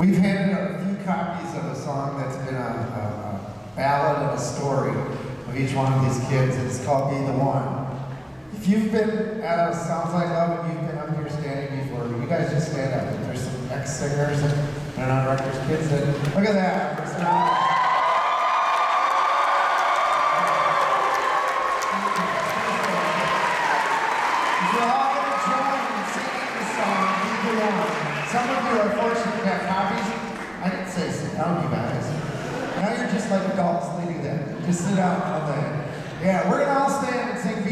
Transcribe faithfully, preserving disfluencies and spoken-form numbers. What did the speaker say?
We've handed out a few copies of a song that's been a, a, a ballad and a story of each one of these kids. It's called Be The One. If you've been at a Sounds Like Love and you've been up here standing before, you guys just stand up. There's some ex-singers and non-rector's kids that, look at that. There's some, some of you are fortunate to have copies. I didn't say sit down, you guys. Now you're just like adults leading them. Just sit down all day. Yeah, we're gonna all stand and sing.